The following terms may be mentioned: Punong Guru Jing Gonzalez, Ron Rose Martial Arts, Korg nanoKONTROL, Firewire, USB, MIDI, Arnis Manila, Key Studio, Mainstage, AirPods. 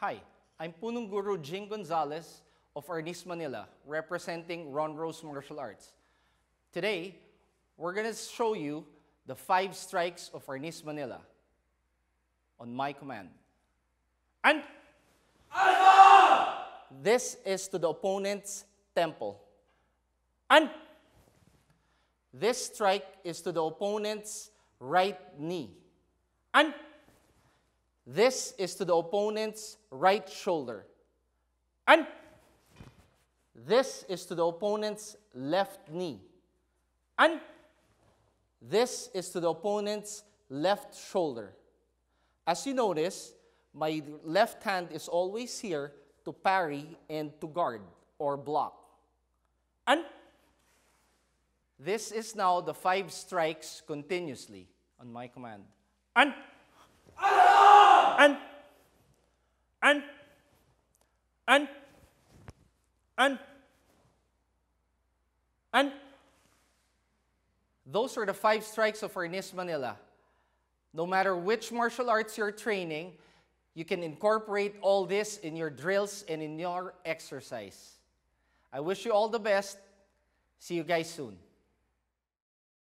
Hi, I'm Punong Guru Jing Gonzalez of Arnis Manila, representing Ron Rose Martial Arts. Today, we're going to show you the 5 strikes of Arnis Manila on my command. And Alpha! This is to the opponent's temple. And this strike is to the opponent's right knee. And this is to the opponent's right shoulder. And this is to the opponent's left knee. And this is to the opponent's left shoulder. As you notice, my left hand is always here to parry and to guard or block. And this is now the 5 strikes continuously on my command. And those are the 5 strikes of Arnis Manila. No matter which martial arts you're training, you can incorporate all this in your drills and in your exercise. I wish you all the best. See you guys soon.